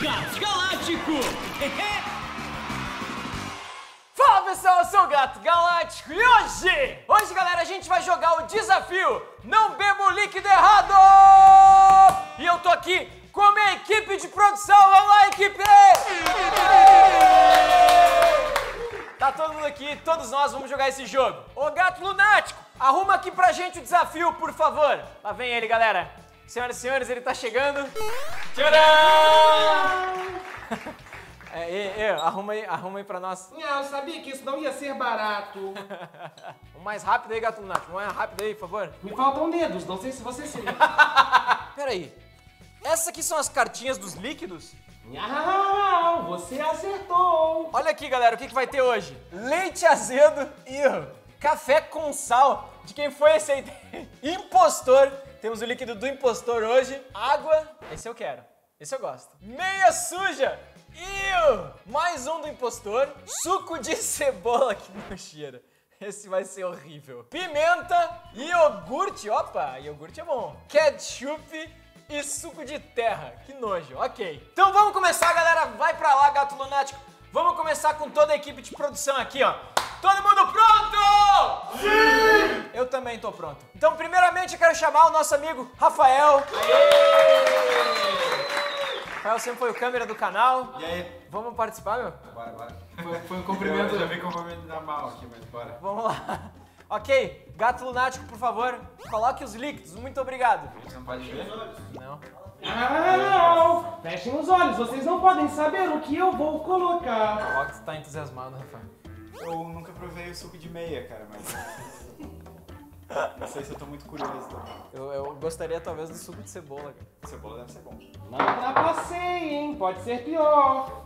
Gato Galáctico! Fala pessoal, eu sou o Gato Galáctico e hoje galera, a gente vai jogar o desafio Não Beba o Líquido Errado! E eu tô aqui com a minha equipe de produção, vamos lá equipe! Tá todo mundo aqui, todos nós vamos jogar esse jogo. Ô Gato Lunático, arruma aqui pra gente o desafio, por favor. Lá vem ele galera. Senhoras e senhores, ele tá chegando. Tcharam! Arruma aí pra nós. Não, eu sabia que isso não ia ser barato. O mais rápido aí, Gato Lunático. O mais rápido aí, por favor. Me faltam dedos, não sei se você se lembra. Peraí, essas aqui são as cartinhas dos líquidos? Não, você acertou. Olha aqui, galera, o que vai ter hoje? Leite azedo e café com sal. De quem foi esse aí? Impostor. Temos o líquido do impostor hoje. Água. Esse eu quero. Esse eu gosto. Meia suja. Mais um do impostor. Suco de cebola que não cheira. Esse vai ser horrível. Pimenta. Iogurte. Opa, iogurte é bom. Ketchup e suco de terra. Que nojo. Ok. Então vamos começar, galera. Vai pra lá, Gato Lunático. Vamos começar com toda a equipe de produção aqui, ó. Todo mundo pronto? Sim! Eu também tô pronto. Então, primeiramente, eu quero chamar o nosso amigo Rafael. Aê! Rafael sempre foi o câmera do canal. E aí? Vamos participar, meu? Bora, bora. Foi um cumprimento. Eu já vi um cumprimento da mal aqui, mas bora. Vamos lá. Ok, Gato Lunático, por favor, coloque os líquidos. Muito obrigado. Você não pode ver? Não. Não! Fechem os olhos, vocês não podem saber o que eu vou colocar. Ó, que você tá entusiasmado, Rafael. Eu nunca provei o suco de meia, cara, mas não sei se eu tô muito curioso também. Eu gostaria, talvez, do suco de cebola, cara. Cebola deve ser bom. Não ultrapassei, hein? Pode ser pior.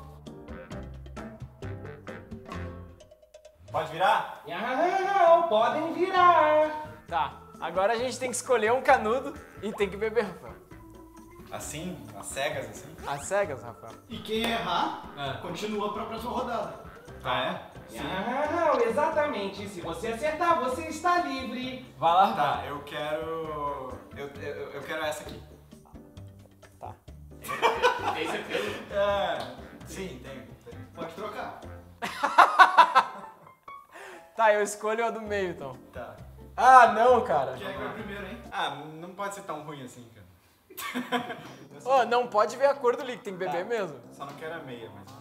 Pode virar? Não, podem virar. Tá, agora a gente tem que escolher um canudo e tem que beber, Rafael. Assim? Às cegas, assim? Às cegas, Rafael. E quem errar, continua pra próxima rodada. Ah, é? Sim. Ah, exatamente. Se você acertar, você está livre. Vai lá. Tá, eu quero... Eu quero essa aqui. Tá. Tem certeza? É. Sim, tem. Pode trocar. Tá, eu escolho a do meio, então. Tá. Ah, não, cara. Quem é que vai primeiro, hein? Ah, não pode ser tão ruim assim, cara. Oh, não pode ver a cor do líquido, tem que beber mesmo. Só não quero a meia, mas...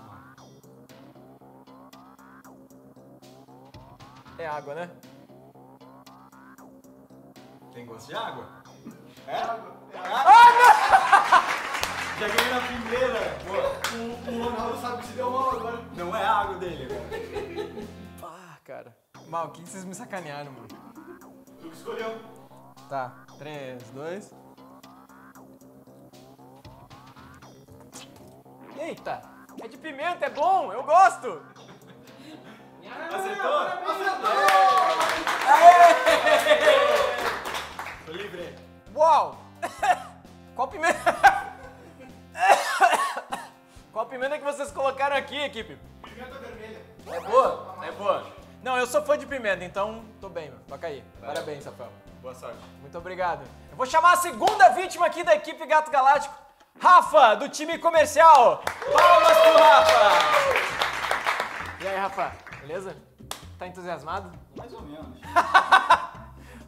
É água, né? Tem gosto de água? É água. É água. Ah, não! Já ganhei na primeira. O Ronaldo sabe que se deu mal agora. Não é a água dele agora. Ah, cara. Mal, o que vocês me sacanearam, mano? Tu que escolheu. Tá. 3, 2... Eita! É de pimenta, é bom! Eu gosto! Acertou? Acertou! Tô livre. Uau! Qual pimenta? Qual pimenta que vocês colocaram aqui, equipe? Pimenta vermelha. É boa? É boa. Não, eu sou fã de pimenta, então tô bem, mano. Toca aí. Parabéns, Rafael. Boa sorte. Muito obrigado. Eu vou chamar a segunda vítima aqui da equipe Gato Galáctico, Rafa, do time comercial. Palmas pro Rafa! E aí, Rafa? Beleza? Tá entusiasmado? Mais ou menos.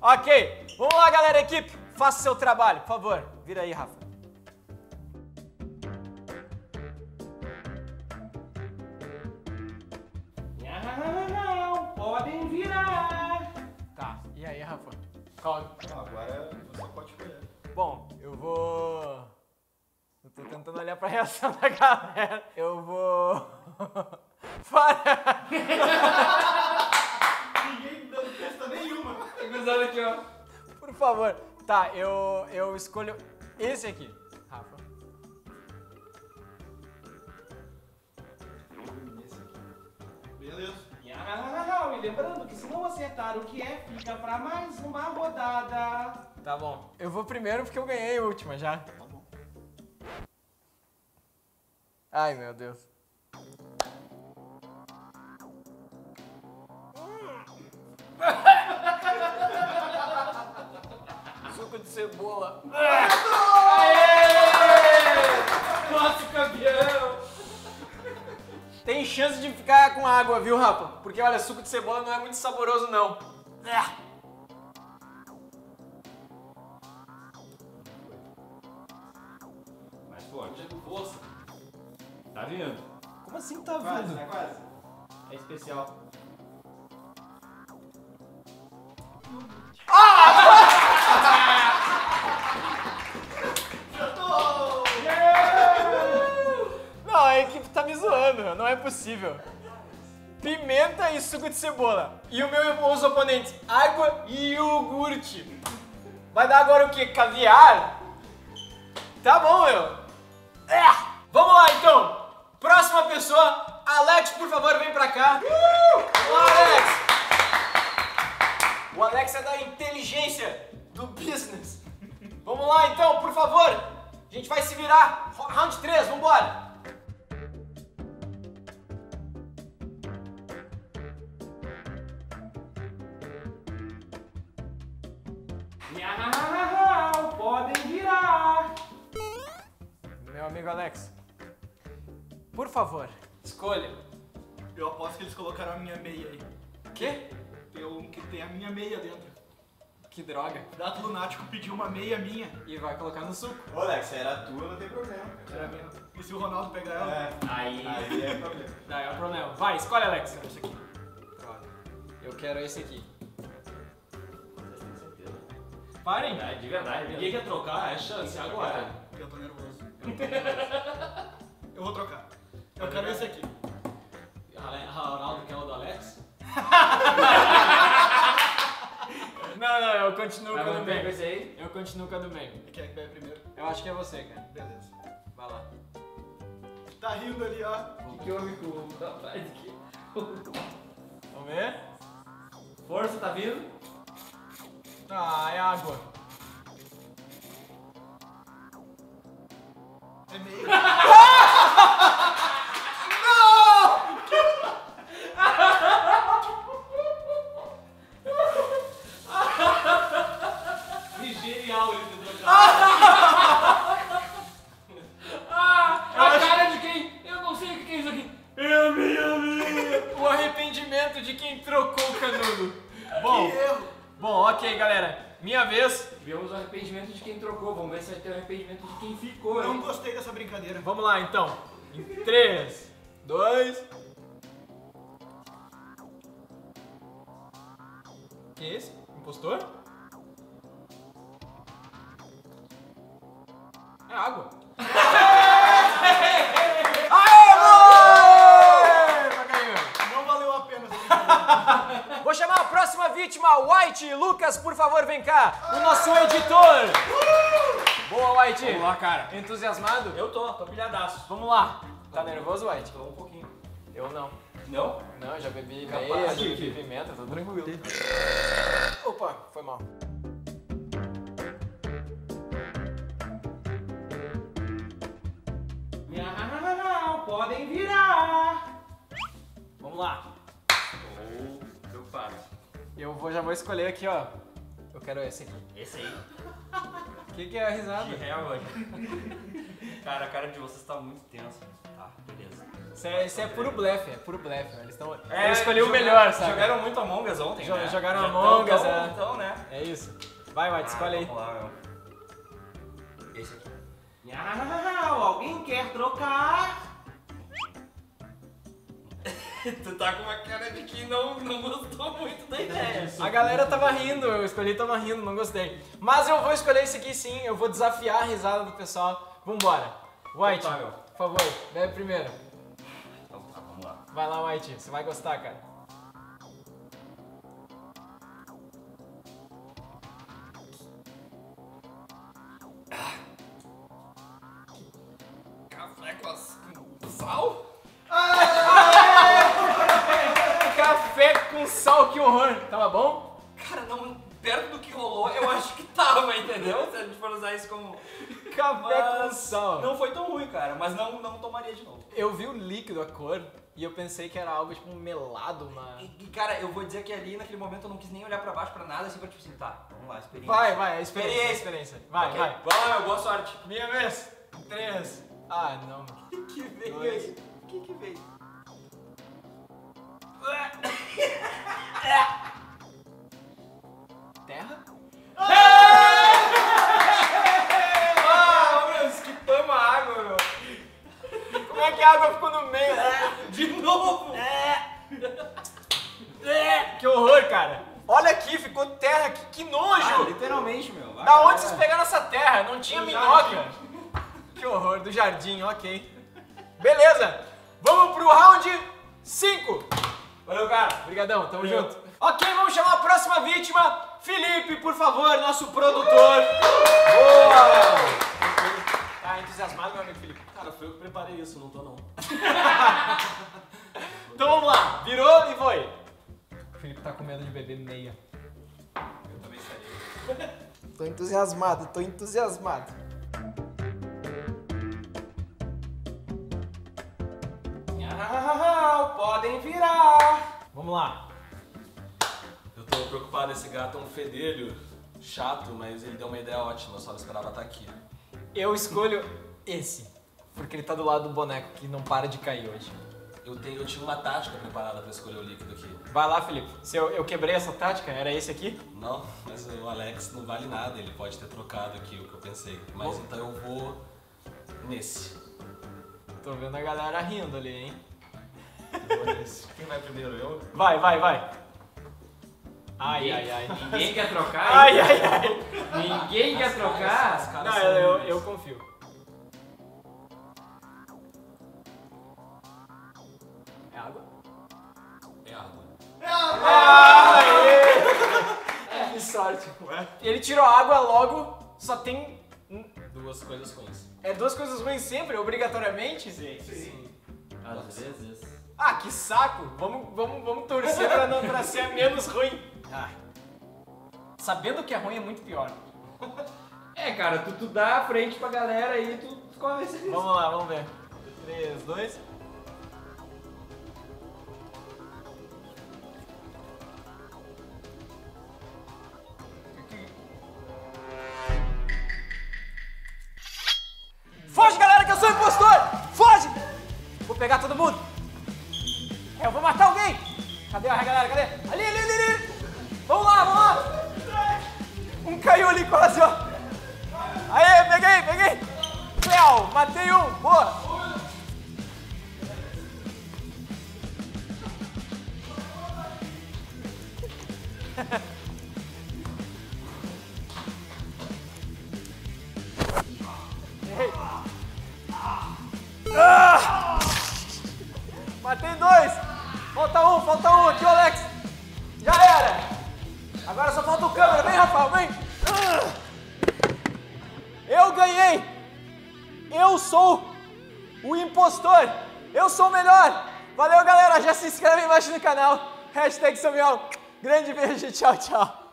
Ok, vamos lá, galera, equipe. Faça o seu trabalho, por favor. Vira aí, Rafa. Não, podem virar. Tá, e aí, Rafa? Calma. Agora você pode escolher. Bom, eu vou... Eu tô tentando olhar pra reação da galera. Eu vou... Para! Ninguém dando festa nenhuma. Olha aqui, ó. Por favor. Tá, eu escolho esse aqui, Rafa. Esse aqui. Beleza. E lembrando que se não acertar o que é, fica pra mais uma rodada. Tá bom. Eu vou primeiro porque eu ganhei a última já. Tá bom. Ai, meu Deus. Suco de cebola. Aê! Nosso campeão! chance de ficar com água, viu, Rafa? Porque, olha, suco de cebola não é muito saboroso, não. É. Mais forte. Força. Tá vindo. Como assim tá vindo? É quase. É especial. A equipe tá me zoando, não é possível. Pimenta e suco de cebola. E os oponentes, água e iogurte. Vai dar agora o quê? Caviar? Tá bom, meu. É. Vamos lá, então. Próxima pessoa, Alex, por favor, vem pra cá. O Alex. O Alex é da inteligência do business. Vamos lá, então, por favor. A gente vai se virar. Round 3, vambora. Podem virar! Meu amigo Alex, por favor, escolha. Eu aposto que eles colocaram a minha meia aí. Quê? Tem um que tem a minha meia dentro. Que droga. Gato Lunático pediu uma meia minha. E vai colocar no suco. Ô Alex, era a tua, não tem problema. Era minha. E se o Ronaldo pegar ela? É. Aí é problema. Daí é o problema. Vai, escolhe, Alex. Eu quero esse aqui. Droga. Eu quero esse aqui. Parem! É, de verdade. Ninguém quer trocar, é chance agora. Eu tô nervoso. Eu vou trocar. Eu quero esse aqui. Ronaldo quer o do Alex? Não, eu continuo com o do meio. Eu continuo com o do meio. Quem é que vai primeiro? Eu acho que é você, cara. Beleza. Vai lá. Tá rindo ali, ó. O que houve com o rapaz aqui? Vamos ver? Força, tá vindo? Ah, é água. É meio. Não! Que genial ele tentou já. A cara de quem? Eu não sei o que é isso aqui. É minha. O arrependimento de quem trocou o canudo. Bom. Que erro. Bom, ok, galera. Minha vez. Vemos o arrependimento de quem trocou. Vamos ver se vai ter o arrependimento de quem ficou. Não gostei dessa brincadeira. Vamos lá, então. Em 3, 2... Que é esse? Impostor? É água. Vou chamar a próxima vítima, White. Lucas, por favor, vem cá. O nosso editor. Boa, White. Vamos lá, cara. Entusiasmado? Eu tô pilhadaço. Vamos lá. Tá nervoso, White? Tô um pouquinho. Eu não. Não? Não, eu já bebi meia, já bebi pimenta, tô tranquilo. Opa, foi mal. Não, podem virar. Vamos lá. Eu já vou escolher aqui, ó. Eu quero esse aqui. Esse aí. O que é a risada? Que real, velho. Cara, a cara de vocês tá muito tensa. Tá, beleza. Isso é puro blefe, é puro blefe. Eles estão... Eu escolhi o melhor, sabe? Jogaram muito Among Us ontem, né? Jogaram Among Us, é. Então, né? É isso. Vai, White, escolhe aí. Vamos lá, meu. Esse aqui. Não, alguém quer trocar? Tu tá com uma cara de que não gostou muito da ideia. A galera tava rindo, eu escolhi, tava rindo, não gostei. Mas eu vou escolher esse aqui sim, eu vou desafiar a risada do pessoal. Vambora. White, por favor, bebe primeiro. Vamos lá. Vai lá, White, você vai gostar, cara. Café com sal? Com sal, que horror! Tava bom? Cara, não, perto do que rolou, eu acho que tava, entendeu? Se a gente for usar isso como... Café com sal. Não foi tão ruim, cara, mas não tomaria de novo. Eu vi o líquido, a cor, e eu pensei que era algo tipo um melado, uma... E cara, eu vou dizer que ali naquele momento eu não quis nem olhar pra baixo pra nada, assim, pra tipo assim, tá, vamos lá, experiência. Vai, experiência. Vai. Vai lá, meu, boa sorte. Minha vez. 3. Ah, não. O que veio aí? O que veio? Terra? Ah, meu, esquipamos a água, meu. Como é que a água ficou no meio? De novo? Que horror, cara. Olha aqui, ficou terra aqui. Que nojo. Ah, literalmente, meu. Vai, da onde vocês pegaram essa terra? Não tinha minhoca. Que horror, do jardim, ok. Beleza. Vamos pro round 5. Valeu, cara. Obrigadão, tamo junto. Ok, vamos chamar a próxima vítima. Felipe, por favor, nosso produtor. Boa! Tá entusiasmado, meu amigo Felipe? Cara, foi eu que preparei isso, não tô não. Então vamos lá. Virou e foi. O Felipe tá com medo de beber meia. Eu também estaria. Tô entusiasmado, tô entusiasmado. Podem virar. Vamos lá. Eu tô preocupado, esse gato é um fedelho chato, mas ele deu uma ideia ótima, eu só não esperava estar aqui. Eu escolho esse, porque ele tá do lado do boneco que não para de cair hoje. Eu tinha uma tática preparada pra escolher o líquido aqui. Vai lá, Felipe. Se eu quebrei essa tática, era esse aqui? Não, mas o Alex não vale nada, ele pode ter trocado aqui o que eu pensei. Mas então eu vou nesse. Tô vendo a galera rindo ali, hein? Quem vai primeiro? Eu? Vai. Ai. Ninguém quer trocar? Ai. Ninguém quer trocar? Não, eu confio. É água? É água! Aê! Que sorte. Ué? Ele tirou a água logo, só tem... Duas coisas ruins. É duas coisas ruins sempre, obrigatoriamente? Sim. Às vezes. Ah, que saco! Vamos torcer pra não pra ser menos ruim. Ah. Sabendo que é ruim é muito pior. É, cara, tu dá a frente pra galera aí, tu começa isso. Vamos lá, vamos ver. 3, 2. Foge, galera, que eu sou impostor! Foge! Vou pegar todo mundo. Eu vou matar alguém! Cadê a galera? Cadê? Ali! Vamos lá! Um caiu ali quase, ó! Aê, peguei! Cléo, matei um! Boa! Ah! Matei dois! Falta um aqui, Alex. Já era. Agora só falta o câmera. Vem, Rafael, vem. Eu ganhei. Eu sou o impostor. Eu sou o melhor. Valeu, galera. Já se inscreve embaixo no canal. #Samuel. Grande beijo. Tchau.